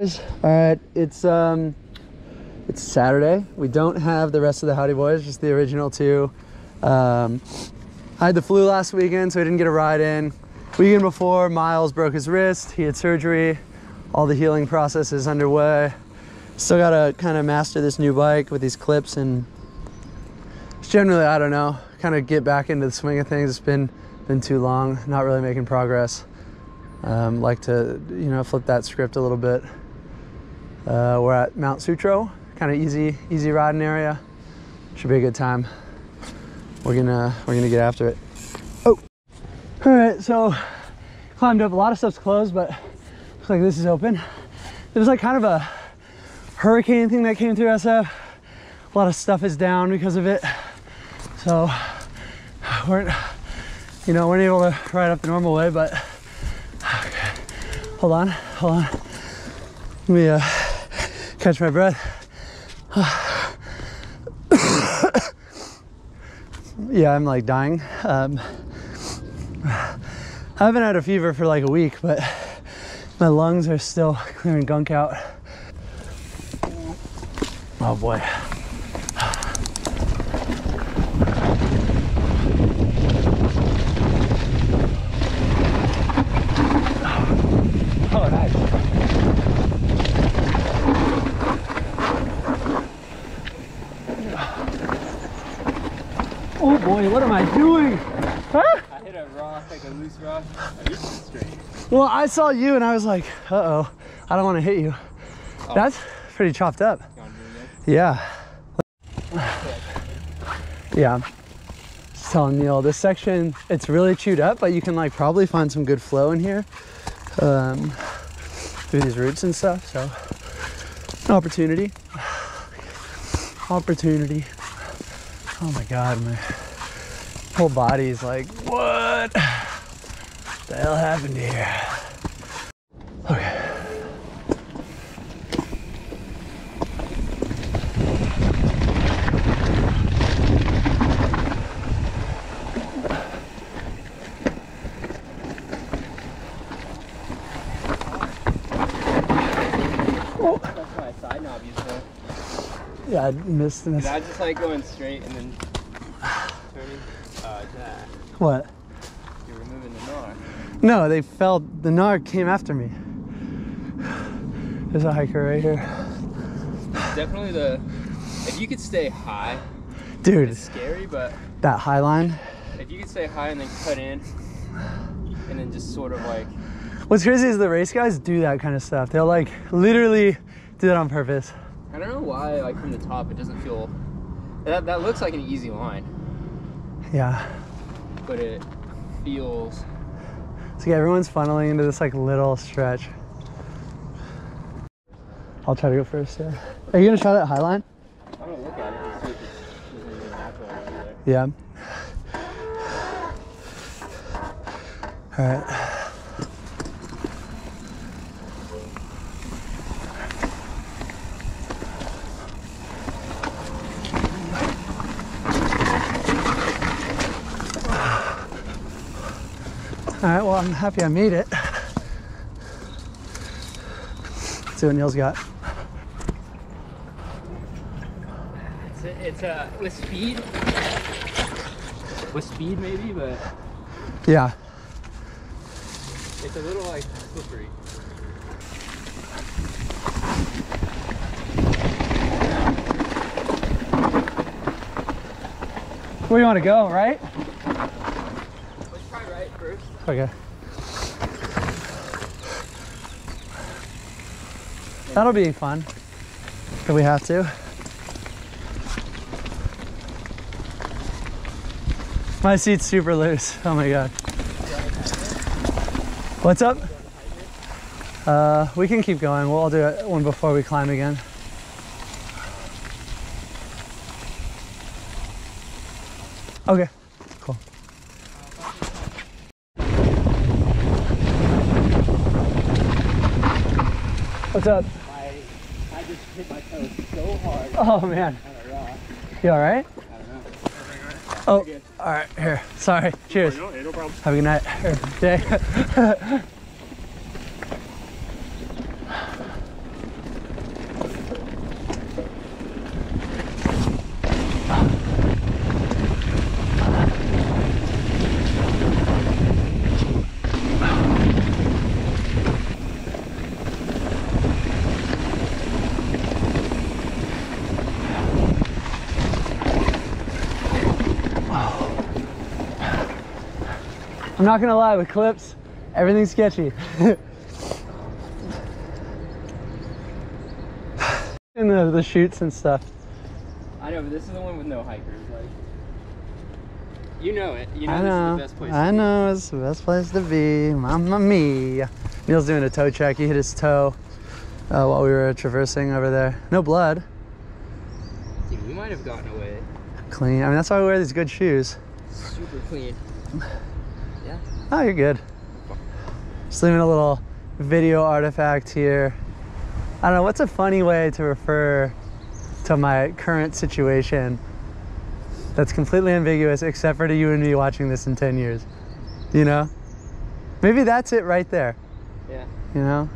All right, it's Saturday. We don't have the rest of the Howdy Boys, just the original two. I had the flu last weekend, so I didn't get a ride in. Weekend before, Miles broke his wrist. He had surgery. All the healing process is underway. Still gotta kind of master this new bike with these clips, and generally, I don't know, kind of get back into the swing of things. It's been too long, not really making progress. Like to, you know, flip that script a little bit. We're at Mount Sutro, kind of easy riding area. Should be a good time. We're gonna get after it. Oh, all right. So climbed up. A lot of stuff's closed, but looks like this is open. There was like kind of a hurricane thing that came through SF. A lot of stuff is down because of it. So weren't able to ride up the normal way, but okay. Hold on. Let me catch my breath. Yeah, I'm like dying. I haven't had a fever for like a week, but my lungs are still clearing gunk out. Oh boy. Oh boy, what am I doing? Huh? I hit a rock, like a loose rock. I used to straight. Well, I saw you and I was like, uh-oh, I don't want to hit you. Oh. That's pretty chopped up. Yeah. Yeah, I'm just telling Neil, this section, it's really chewed up, but you can like probably find some good flow in here through these roots and stuff, so opportunity. Oh my God, my whole body's like, what the hell happened here? Okay. Oh. That's my side knob used to. Yeah, I missed this. I just like going straight and then turning that. What? You were moving the gnar. No, they fell. The gnar came after me. There's a hiker right here. Definitely the... If you could stay high. Dude. It's scary, but... That high line? If you could stay high and then cut in. And then just sort of like... What's crazy is the race guys do that kind of stuff. They'll like literally do that on purpose. I don't know why, like from the top, it doesn't feel. That looks like an easy line. Yeah. But it feels. It's like everyone's funneling into this like little stretch. I'll try to go first. Yeah. Are you gonna try that high line? I'm gonna look at it and see if it's even natural over there. Yeah. All right. All right, well, I'm happy I made it. Let's see what Neil's got. It's with speed maybe, but yeah, it's a little like slippery. Where do you want to go, right? Okay. That'll be fun if we have to. My seat's super loose. Oh my God. What's up? We can keep going. We'll all do it one before we climb again. Okay. What's up? I just hit my toes so hard. Oh man. On a rock. You all right? I don't know. Oh, okay. All right. Here. Sorry. Cheers. Oh, no problem. Have a good night. Or day. I'm not gonna lie, with clips, everything's sketchy. And the shoots and stuff. I know, but this is the one with no hikers. Like, you know it. You know, this is the best place. I know it's the best place to be. Mamma mia. Neil's doing a toe check. He hit his toe while we were traversing over there. No blood. Dude, we might have gotten away. Clean. I mean, that's why we wear these good shoes. Super clean. Yeah. Oh, you're good. Just leaving a little video artifact here. I don't know, what's a funny way to refer to my current situation that's completely ambiguous except for to you and me watching this in 10 years, you know? Maybe that's it right there. Yeah. You know?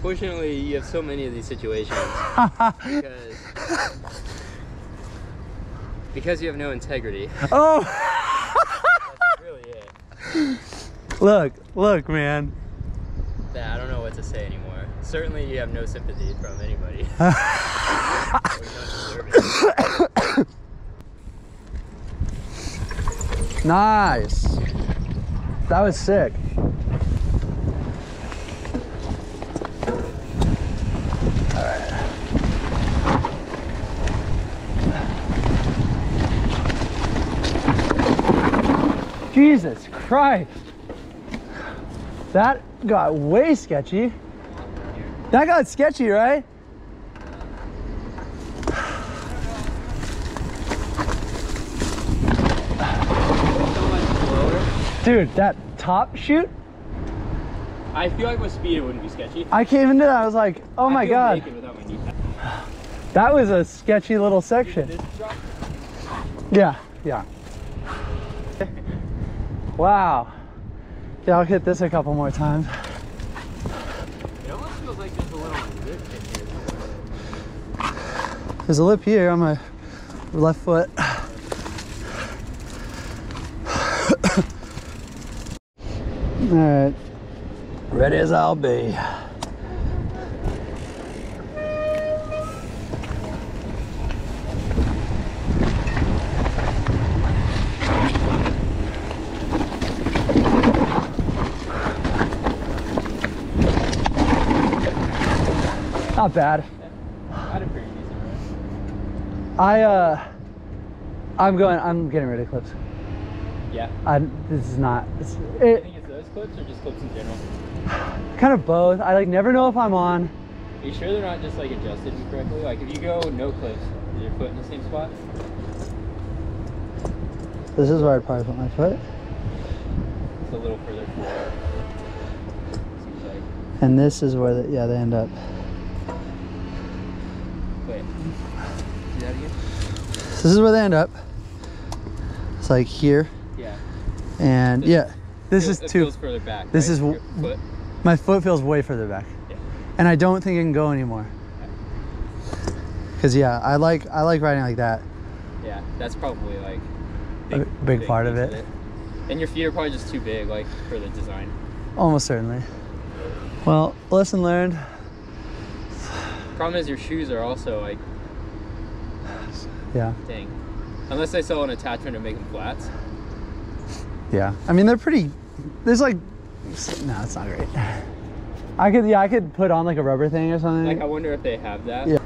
Fortunately, you have so many of these situations because you have no integrity. Oh! That's really it. Look, man. I don't know what to say anymore. Certainly you have no sympathy from anybody. Nice. That was sick. All right. Jesus Christ. That got way sketchy. That got sketchy, right? Dude, that top shoot? I feel like with speed it wouldn't be sketchy. I came into that, I was like, oh my God. That was a sketchy little section. Yeah, yeah. Wow. Yeah, I'll hit this a couple more times. There's a lip here on my left foot. All right, ready as I'll be. Not bad. I'm getting rid of clips. Yeah. I think it's those clips or just clips in general? Kind of both. I like never know if I'm on. Are you sure they're not just like adjusted incorrectly? Like if you go no clips, is your foot in the same spot? This is where I'd probably put my foot. It's a little further forward. Seems like. And this is where they end up. Wait. So this is where they end up. It's like here. Yeah. And this, yeah, this feels further back. This right? Is foot. My foot feels way further back. Yeah. And I don't think it can go anymore. Okay. Cause yeah, I like riding like that. Yeah, that's probably like a big part of it. And your feet are probably just too big, like for the design. Almost certainly. Well, lesson learned. Problem is your shoes are also like. Yeah. Dang. Unless I sell an attachment to make them flats. Yeah. I mean, they're pretty. There's like. No, it's not great. I could put on like a rubber thing or something. Like, I wonder if they have that. Yeah.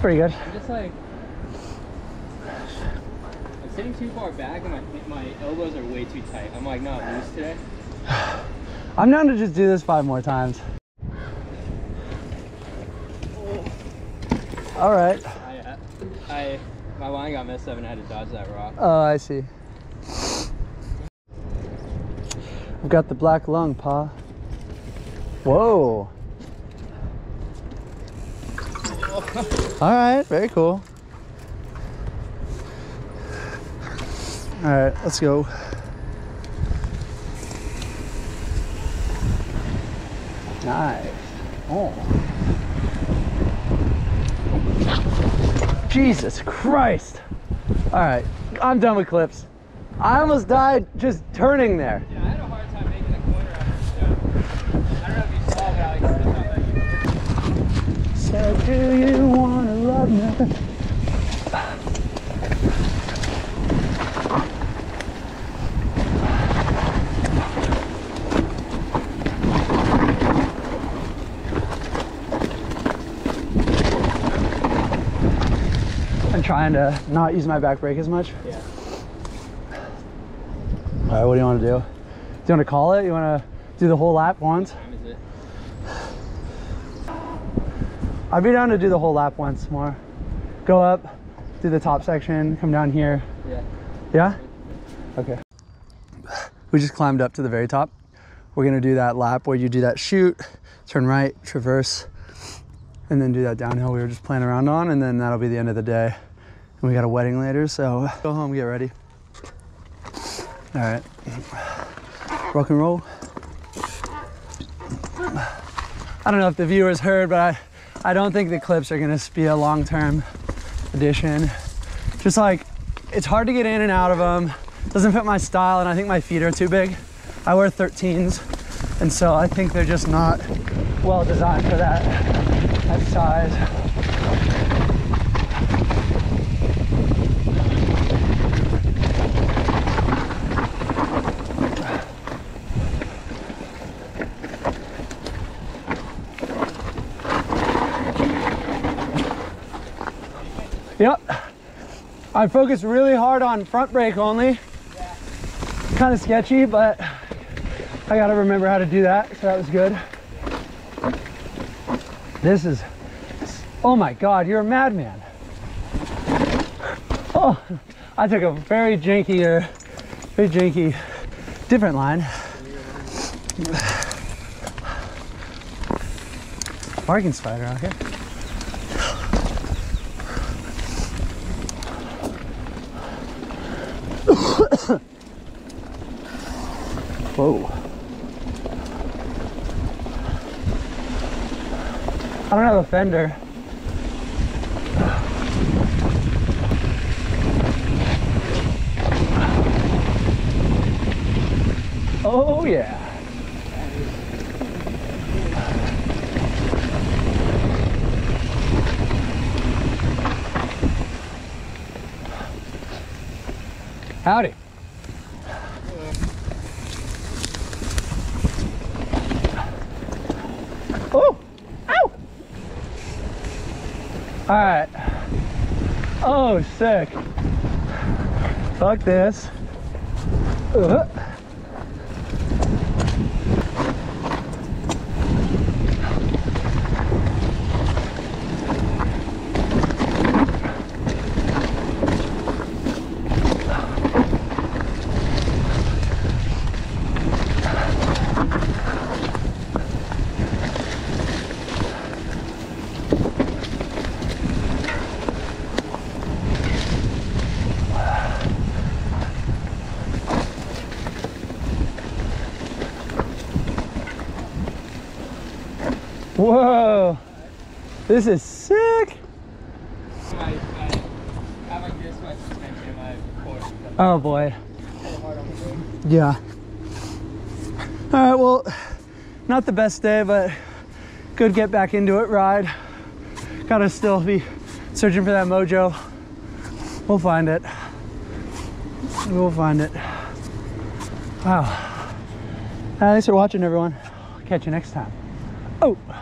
Pretty good. I'm just like. Sitting too far back and my elbows are way too tight. I'm like not loose today. I'm down to just do this 5 more times. Oh. All right. My line got messed up and I had to dodge that rock. Oh, I see. I've got the black lung, Pa. Whoa. Oh. All right, very cool. All right, let's go. Nice. Oh. Jesus Christ. All right, I'm done with clips. I almost died just turning there. Do you want to love me? I'm trying to not use my back brake as much. Yeah. All right, what do you want to do? Do you want to call it? You want to do the whole lap once? I'd be down to do the whole lap once more. Go up, do the top section, come down here. Yeah. Yeah? Okay. We just climbed up to the very top. We're gonna do that lap where you do that shoot, turn right, traverse, and then do that downhill we were just playing around on, and then that'll be the end of the day. And we got a wedding later, so go home, get ready. All right, rock and roll. I don't know if the viewers heard, but I don't think the clips are gonna be a long-term addition. Just like, it's hard to get in and out of them. Doesn't fit my style, and I think my feet are too big. I wear 13s, and so I think they're just not well designed for that size. Yep, I focused really hard on front brake only. Yeah. Kind of sketchy, but I gotta remember how to do that, so that was good. This is, oh my God, you're a madman. Oh, I took a very janky, different line. Barking spider out here. Whoa. I don't have a fender. Oh yeah. Howdy. Oh! Ow! Alright. Oh, sick. Fuck this. Whoa, this is sick. Oh boy. Yeah. All right, well, not the best day, but good get back into it ride. Gotta still be searching for that mojo. We'll find it. We'll find it. Wow. Thanks for watching, everyone. Catch you next time. Oh.